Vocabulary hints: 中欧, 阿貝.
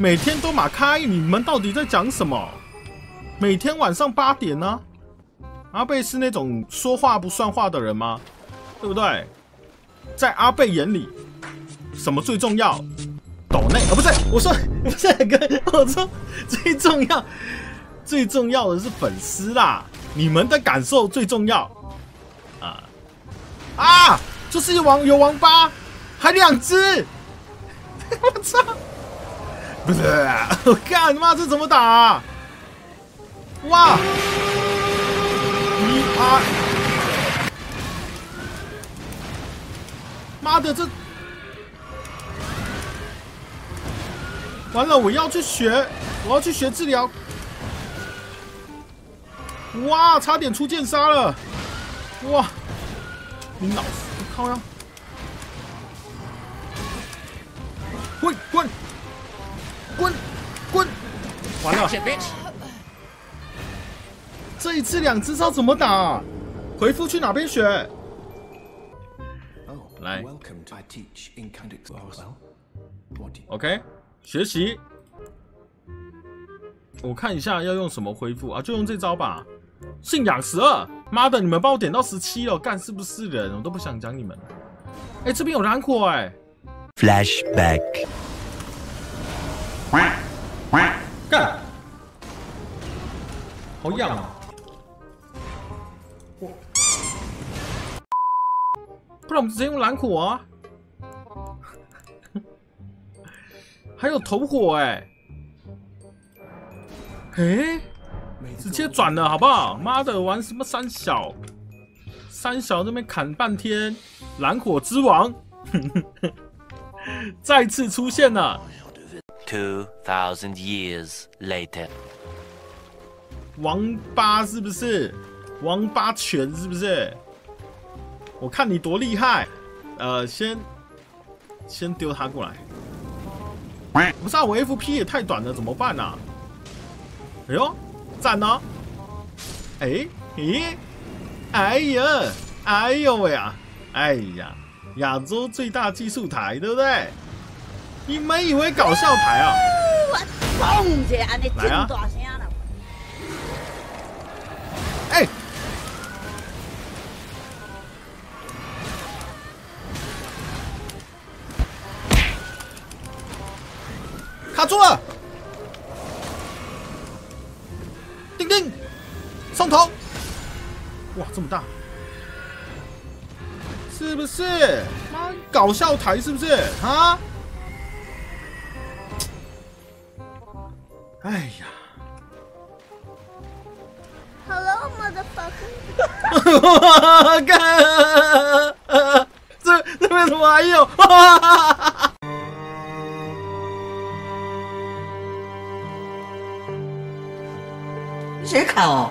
每天都马开，你们到底在讲什么？每天晚上8点呢？阿贝是那种说话不算话的人吗？对不对？在阿贝眼里，什么最重要？抖内啊，不是，我说不是哥，我说最重要的是粉丝啦，你们的感受最重要啊啊！就是有王八，还2只，我操！ 不是，我干妈这怎么打、啊？哇！你啊！妈的，这完了！我要去学治疗。哇，差点出剑杀了！哇，你老死靠呀！滚滚！ 滚，滚！完了，这一次2只招怎么打、啊？回复去哪边学？来 ，OK， 学习。我看一下要用什么恢复啊，就用这招吧。信仰12，妈的，你们帮我点到17了，干是不是人？我都不想讲你们了。哎、欸，这边有蓝火哎、欸。Flashback。 干！好痒啊！我，不然我们直接用蓝火啊！还有头火哎、欸！哎，直接转了好不好？妈的，玩什么3小？3小那边砍半天，蓝火之王再次出现了。 2000 years later， 王八是不是？王八拳是不是？我看你多厉害！先丢他过来。不是啊，我 FP 也太短了，怎么办啊？哎呦，赞啊！哎咦，哎呀，哎呦喂啊，哎呀，亚洲最大技术台，对不对？ 你们以为搞笑台啊？来啊！哎、欸，卡住了！丁丁，送头！哇，这么大，是不是？妈，搞笑台是不是？啊？ 哎呀 ！Hello motherfucker！ 干！这边什么玩意哦？谁砍哦？